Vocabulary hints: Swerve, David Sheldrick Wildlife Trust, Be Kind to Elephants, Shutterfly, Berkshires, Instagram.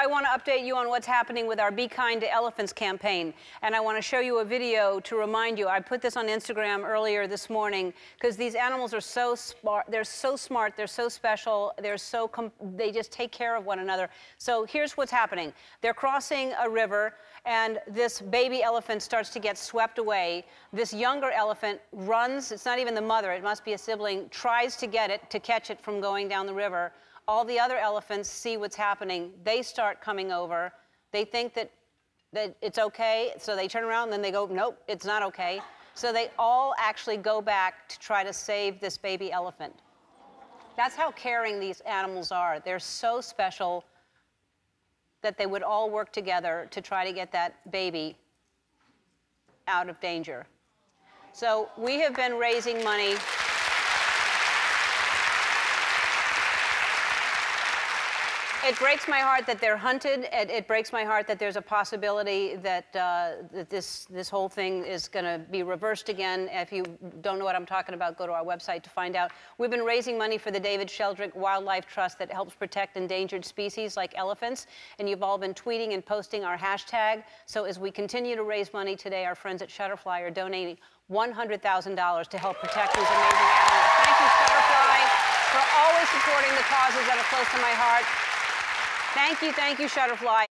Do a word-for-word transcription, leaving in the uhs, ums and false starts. I want to update you on what's happening with our Be Kind to Elephants campaign. And I want to show you a video to remind you. I put this on Instagram earlier this morning because these animals are so smart. They're so smart. They're so special. They're so com they just take care of one another. So here's what's happening. They're crossing a river, and this baby elephant starts to get swept away. This younger elephant runs. It's not even the mother. It must be a sibling. Tries to get it, to catch it from going down the river. All the other elephants see what's happening. They start coming over. They think that, that it's okay, so they turn around and then they go, nope, it's not okay. So they all actually go back to try to save this baby elephant. That's how caring these animals are. They're so special that they would all work together to try to get that baby out of danger. So we have been raising money. It breaks my heart that they're hunted. It, it breaks my heart that there's a possibility that, uh, that this, this whole thing is going to be reversed again. If you don't know what I'm talking about, go to our website to find out. We've been raising money for the David Sheldrick Wildlife Trust that helps protect endangered species like elephants. And you've all been tweeting and posting our hashtag. So as we continue to raise money today, our friends at Shutterfly are donating one hundred thousand dollars to help protect these amazing animals. Thank you, Shutterfly, for always supporting the causes that are close to my heart. Thank you, thank you, Shutterfly.